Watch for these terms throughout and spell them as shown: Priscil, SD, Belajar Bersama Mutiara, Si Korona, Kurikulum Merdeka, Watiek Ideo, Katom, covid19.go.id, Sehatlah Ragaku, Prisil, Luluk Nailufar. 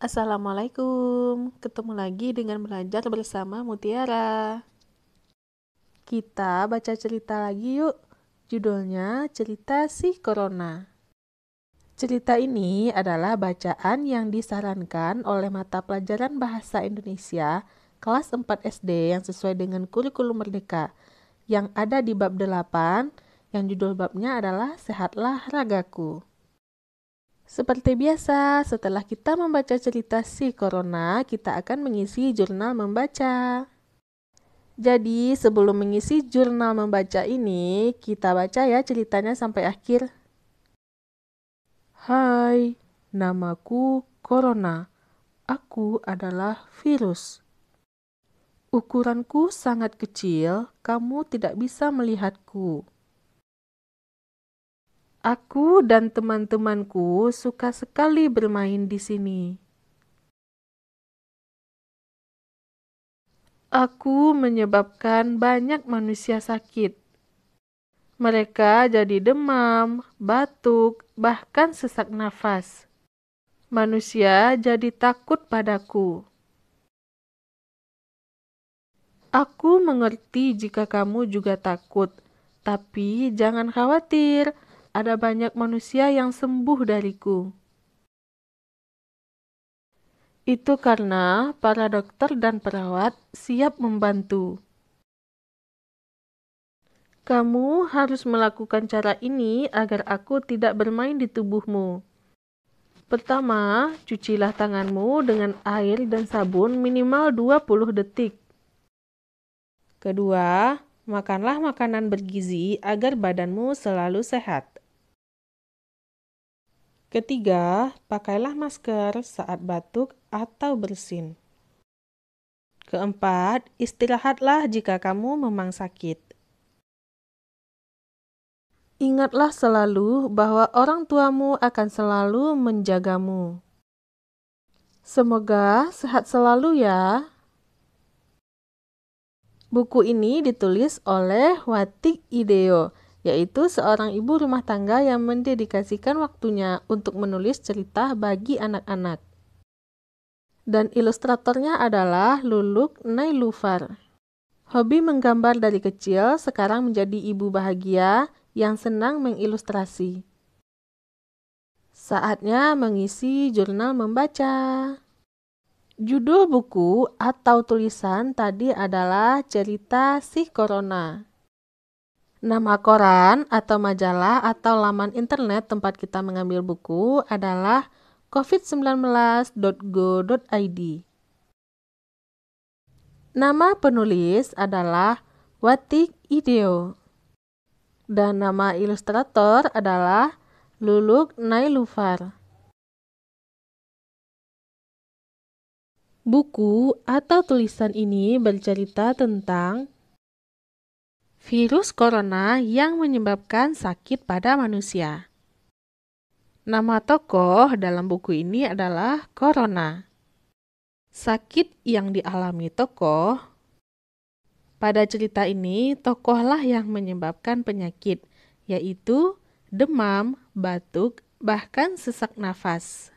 Assalamualaikum, ketemu lagi dengan Belajar Bersama Mutiara. Kita baca cerita lagi yuk, judulnya Cerita Si Korona. Cerita ini adalah bacaan yang disarankan oleh mata pelajaran Bahasa Indonesia kelas 4 SD yang sesuai dengan Kurikulum Merdeka yang ada di bab 8 yang judul babnya adalah Sehatlah Ragaku. Seperti biasa, setelah kita membaca cerita Si Korona, kita akan mengisi jurnal membaca. Jadi, sebelum mengisi jurnal membaca ini, kita baca ya ceritanya sampai akhir. Hai, namaku Korona. Aku adalah virus. Ukuranku sangat kecil, kamu tidak bisa melihatku. Aku dan teman-temanku suka sekali bermain di sini. Aku menyebabkan banyak manusia sakit. Mereka jadi demam, batuk, bahkan sesak nafas. Manusia jadi takut padaku. Aku mengerti jika kamu juga takut, tapi jangan khawatir. Ada banyak manusia yang sembuh dariku. Itu karena para dokter dan perawat siap membantu. Kamu harus melakukan cara ini agar aku tidak bermain di tubuhmu. Pertama, cucilah tanganmu dengan air dan sabun minimal 20 detik. Kedua, makanlah makanan bergizi agar badanmu selalu sehat. Ketiga, pakailah masker saat batuk atau bersin. Keempat, istirahatlah jika kamu memang sakit. Ingatlah selalu bahwa orang tuamu akan selalu menjagamu. Semoga sehat selalu ya. Buku ini ditulis oleh Watiek Ideo, yaitu seorang ibu rumah tangga yang mendedikasikan waktunya untuk menulis cerita bagi anak-anak. Dan ilustratornya adalah Luluk Nailufar. Hobi menggambar dari kecil, sekarang menjadi ibu bahagia yang senang mengilustrasi. Saatnya mengisi jurnal membaca. Judul buku atau tulisan tadi adalah Cerita Si Korona. Nama koran atau majalah atau laman internet tempat kita mengambil buku adalah covid19.go.id. Nama penulis adalah Watiek Ideo. Dan nama ilustrator adalah Luluk Nailufar. Buku atau tulisan ini bercerita tentang virus corona yang menyebabkan sakit pada manusia. Nama tokoh dalam buku ini adalah Korona. Sakit yang dialami tokoh. Pada cerita ini, tokohlah yang menyebabkan penyakit, yaitu demam, batuk, bahkan sesak nafas.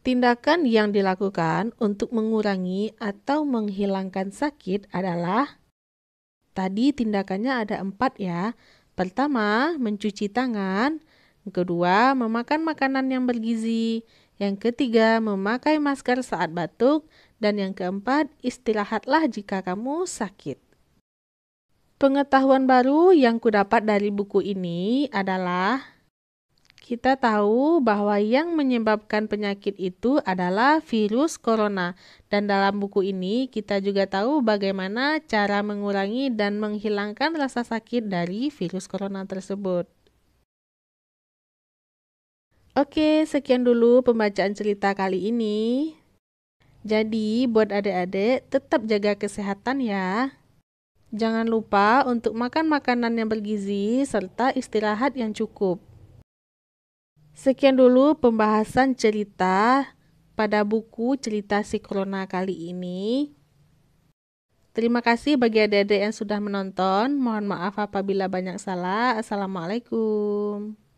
Tindakan yang dilakukan untuk mengurangi atau menghilangkan sakit adalah tadi tindakannya ada 4 ya. Pertama, mencuci tangan. Kedua, memakan makanan yang bergizi. Yang ketiga, memakai masker saat batuk. Dan yang keempat, istirahatlah jika kamu sakit. Pengetahuan baru yang kudapat dari buku ini adalah kita tahu bahwa yang menyebabkan penyakit itu adalah virus corona. Dan dalam buku ini kita juga tahu bagaimana cara mengurangi dan menghilangkan rasa sakit dari virus corona tersebut. Oke, sekian dulu pembacaan cerita kali ini. Jadi, buat adik-adik tetap jaga kesehatan ya. Jangan lupa untuk makan makanan yang bergizi serta istirahat yang cukup. Sekian dulu pembahasan cerita pada buku Cerita Si Korona kali ini. Terima kasih bagi adik-adik yang sudah menonton. Mohon maaf apabila banyak salah. Assalamualaikum.